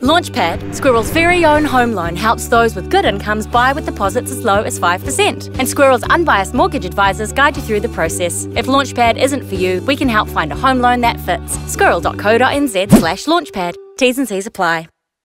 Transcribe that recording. Launchpad, Squirrel's very own home loan, helps those with good incomes buy with deposits as low as 5%. And Squirrel's unbiased mortgage advisors guide you through the process. If Launchpad isn't for you, we can help find a home loan that fits. squirrel.co.nz/launchpad. T's and C's apply.